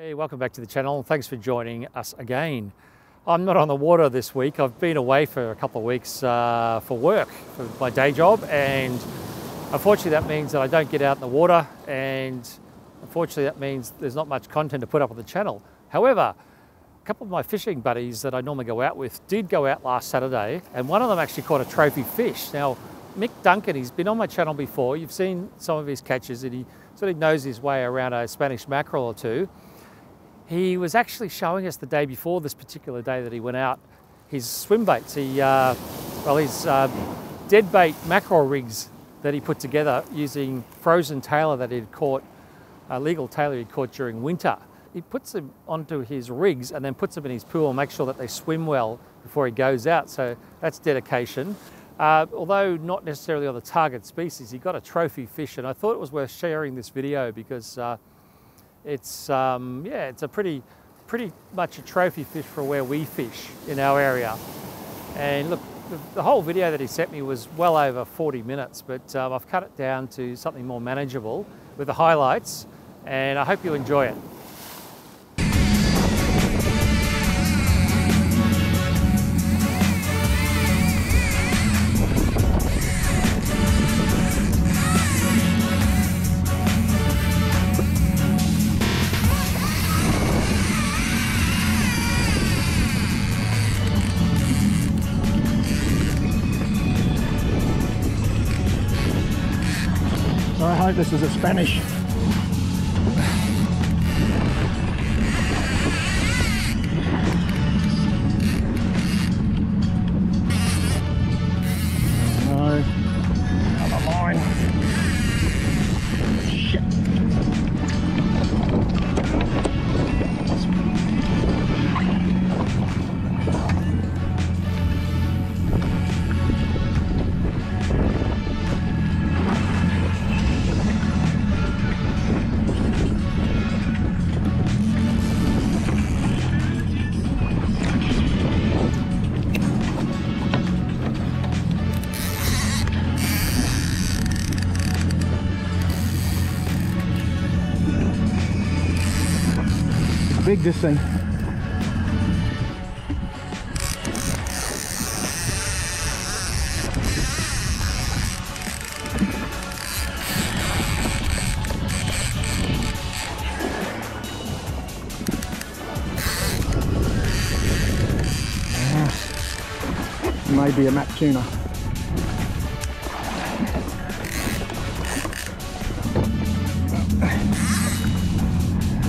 Hey, welcome back to the channel. Thanks for joining us again. I'm not on the water this week. I've been away for a couple of weeks for work, for my day job, and unfortunately that means that I don't get out in the water, and unfortunately that means there's not much content to put up on the channel. However, a couple of my fishing buddies that I normally go out with did go out last Saturday, and one of them actually caught a trophy fish. Now, Mick Duncan, he's been on my channel before. You've seen some of his catches, and he sort of knows his way around a Spanish mackerel or two. He was actually showing us the day before this particular day that he went out his swim baits. His dead bait mackerel rigs that he put together using frozen tailor that he'd caught, legal tailor he'd caught during winter. He puts them onto his rigs and then puts them in his pool and makes sure that they swim well before he goes out. So that's dedication. Although not necessarily on the target species, he got a trophy fish, and I thought it was worth sharing this video because it's a pretty much a trophy fish for where we fish in our area. And look, the whole video that he sent me was well over 40 minutes, but I've cut it down to something more manageable with the highlights, and I hope you enjoy it. I hope this is a Spanish. No. Another line. Shit. Big this thing. Maybe a mac tuna.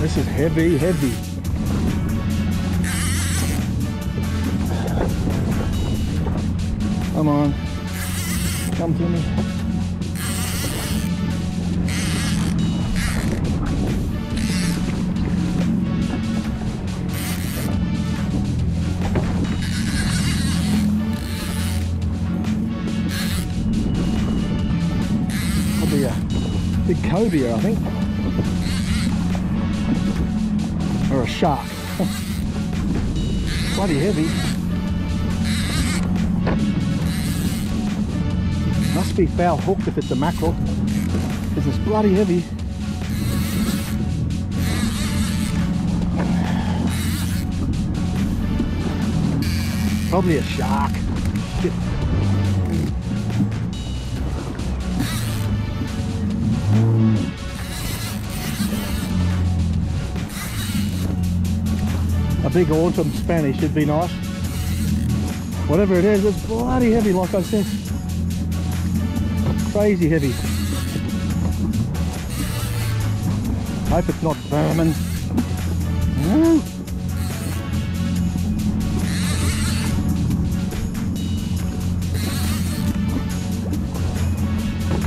This is heavy, heavy. Come on, come to me. That'll be a big cobia, I think. Or a shark. Bloody heavy. Must be foul hooked if it's a mackerel, because it's bloody heavy. Probably a shark. Shit. A big autumn Spanish should be nice. Whatever it is, it's bloody heavy, like I said. Crazy heavy. Hope it's not vermin. No.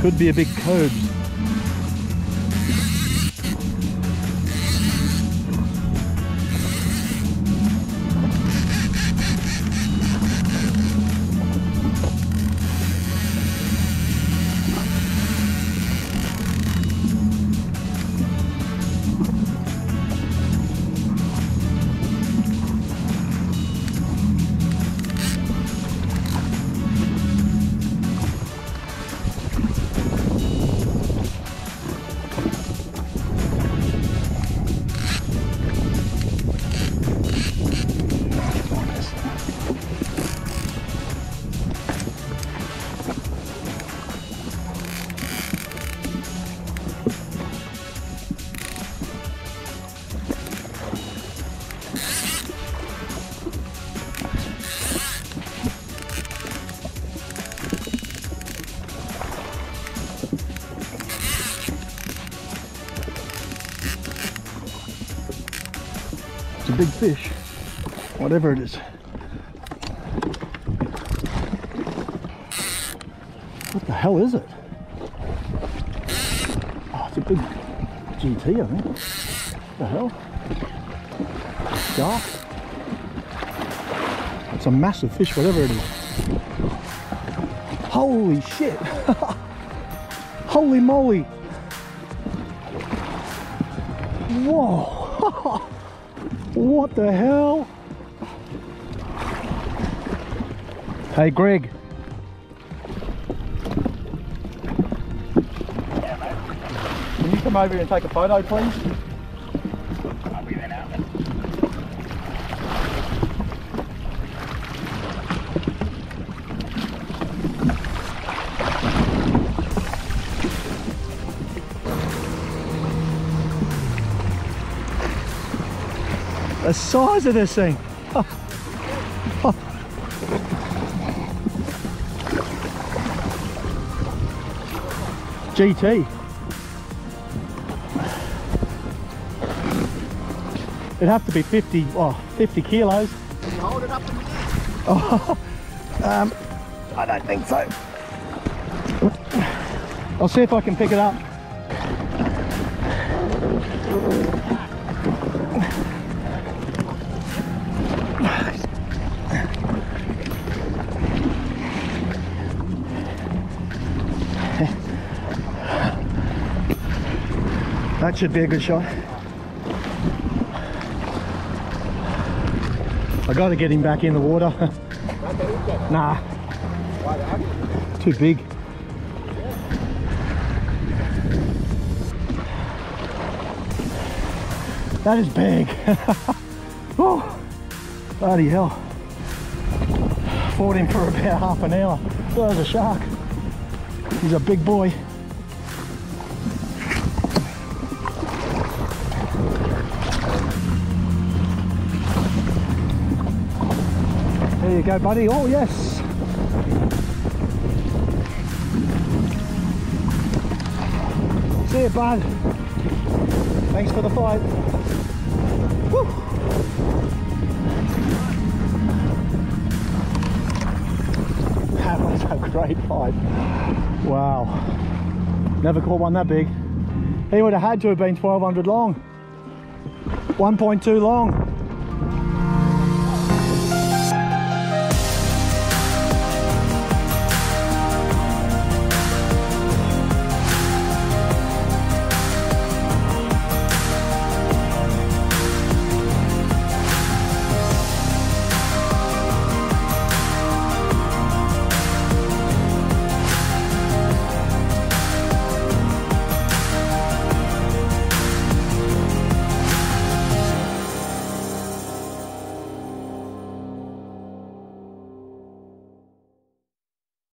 Could be a big code. a big fish, whatever it is. What the hell is it? Oh, it's a big GT, I think. What the hell? It's dark. It's a massive fish, whatever it is. Holy shit! Holy moly! Whoa! What the hell? Hey, Greg. Can you come over here and take a photo, please? I'll be there now. The size of this thing! GT. It'd have to be 50 kilos. Can you hold it up? Oh, I don't think so. I'll see if I can pick it up. That should be a good shot. I gotta get him back in the water. Nah. Too big. That is big. Oh, bloody hell. Fought him for about half an hour. That was a shark. He's a big boy. There you go, buddy. Oh, yes. See you, bud. Thanks for the fight. Woo. That was a great fight. Wow. Never caught one that big. He would have had to have been 1,200 long. 1.2 long.